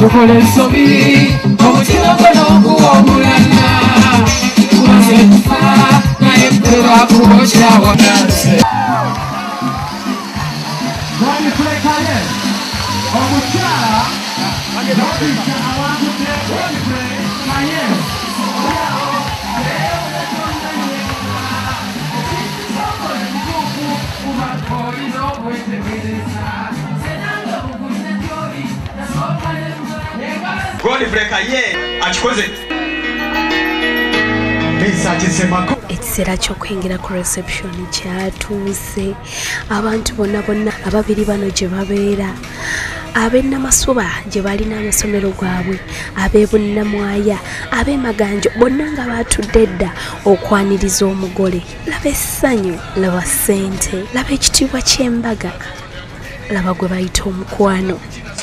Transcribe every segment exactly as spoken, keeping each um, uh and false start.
mukole sobi omutima gwonna oguwomulana kumaze kufa naye bbula kuwokya wakanse bwanikulekale omukyala nobisa abantu tekwembe naye ekiseera ky'okuyingira ku reception kyatuuse. Abantu bonna bonna ababiri bano gye babeera, ab'ennamasuba gye balina amasomero gwabwe, ab'ebunnamwaya, ab'emaganjo, bonna nga batudde dda okwaniriza omugole. Laba essanyu, laba ssente, laba ekitiibwa ky'embaga, laba gwe bayita omukwano.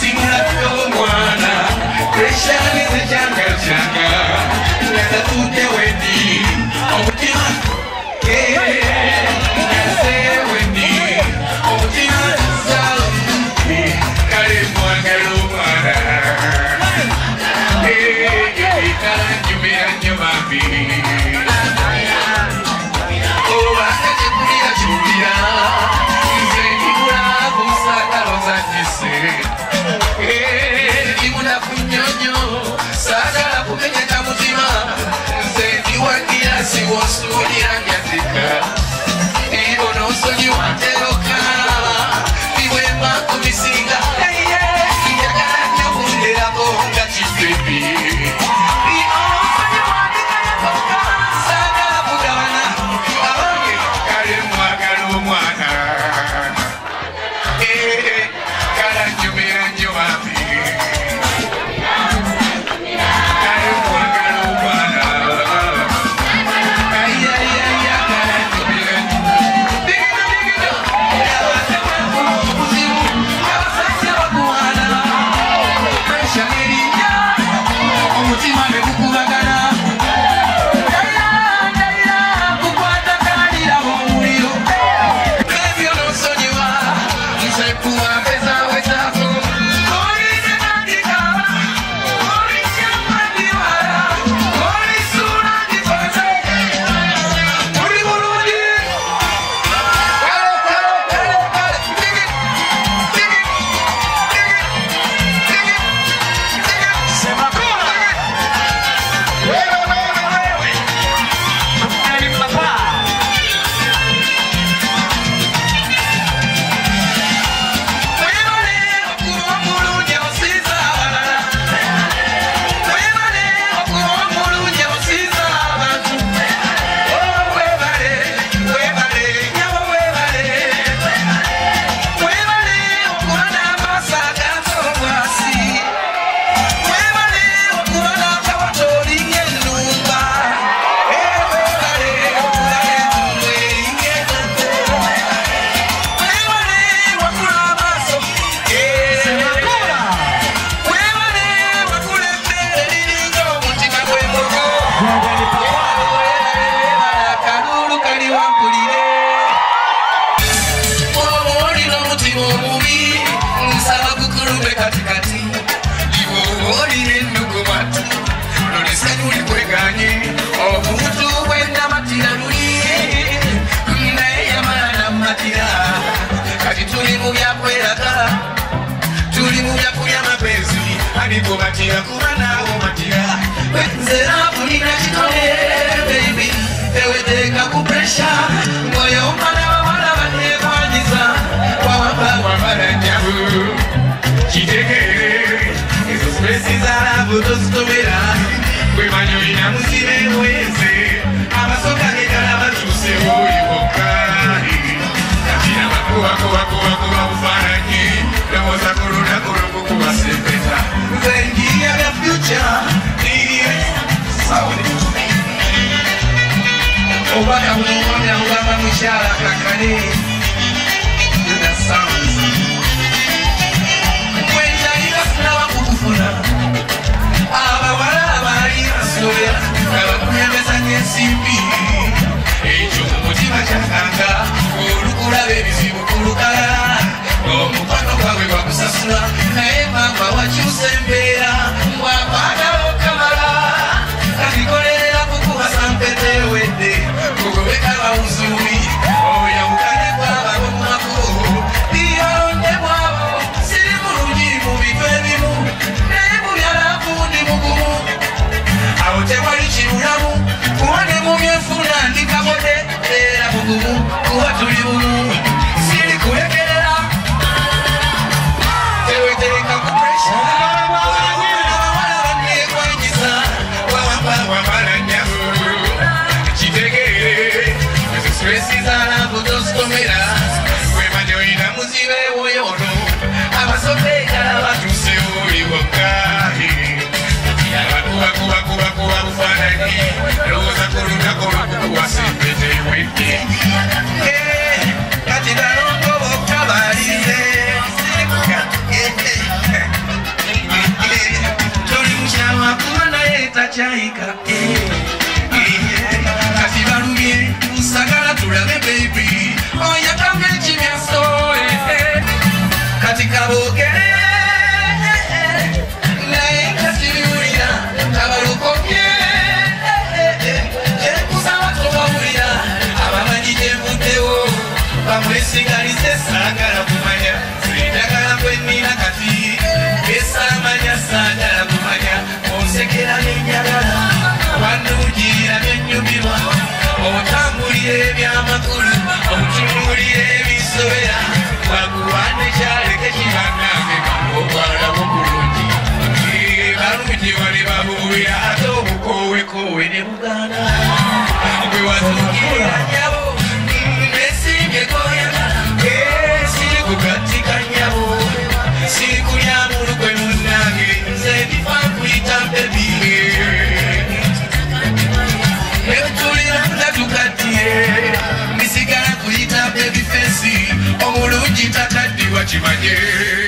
Singula habibu matia kurana umatia wenze rafu ninajitole baby ewe teka kupresha ngoyo umana wawala wanewa njiza wawapa wawala njahu chitekele ezo spesi zarabu tozitomera kwe manyo ina musime uweze amasoka kekala matuse uyu okari katina waku waku waku waku waku faraki damoza kuruna kurungu kuwasepeta zengia the future yes saudi obaka mwami ya ubaba mishara kakani the sounds kwenda ila sinawa kutufuna aba wala abari asoya kala kumemeza nyesimbi ejo mutima chakanga kurukura bebizibu kurukara omupano kwawe bakusasula naye mama wakimusembera wapagalo kamala kabikolera kukuba sampete wedde kugobeka bawuzumi oyo mukane kwababo mumakulu liyolonde bwabo siri mulungi mu bintu ebimu naye mubyalavu ndi mugumu awo tewali kibulamu kuwane mu byenfuna ndikabode era mugumu kuba tuli bumu siri kuleke Baby fancy, oh, Luigi, Tata, do what you might do.